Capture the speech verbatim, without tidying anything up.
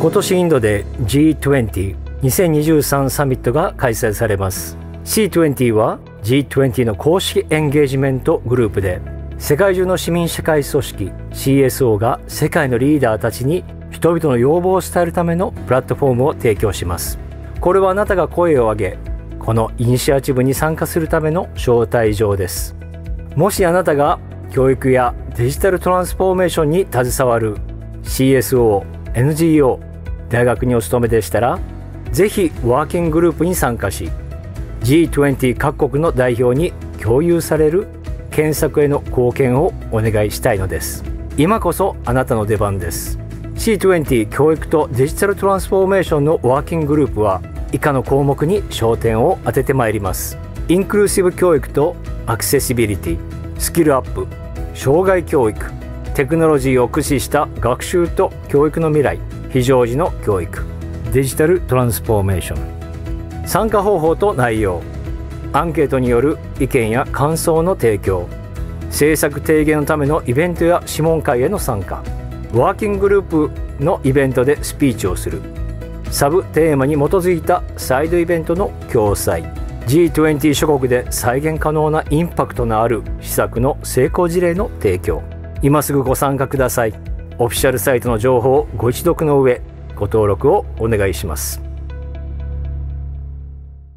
今年インドで ジーにじゅうにせんにじゅうさん サミットが開催されます。 シーにじゅう は ジーにじゅう の公式エンゲージメントグループで、世界中の市民社会組織 シーエスオー が世界のリーダーたちに人々の要望を伝えるためのプラットフォームを提供します。これはあなたが声を上げ、このイニシアチブに参加するための招待状です。もしあなたが教育やデジタルトランスフォーメーションに携わる シーエスオー、エヌジーオー、大学にお勤めでしたら、ぜひワーキンググループに参加し、 ジーにじゅう 各国の代表に共有される検索への貢献をお願いしたいのです。今こそあなたの出番です。 シーにじゅう 教育とデジタルトランスフォーメーションのワーキンググループは以下の項目に焦点を当ててまいります。インクルーシブ教育とアクセシビリティ、スキルアップ、障害教育、テクノロジーを駆使した学習と教育の未来、非常時の教育、デジタルトランスフォーメーション。参加方法と内容、アンケートによる意見や感想の提供、政策提言のためのイベントや諮問会への参加、ワーキンググループのイベントでスピーチをする、サブテーマに基づいたサイドイベントの共催、ジーにじゅう 諸国で再現可能なインパクトのある施策の成功事例の提供。今すぐご参加ください。オフィシャルサイトの情報をご一読の上、ご登録をお願いします。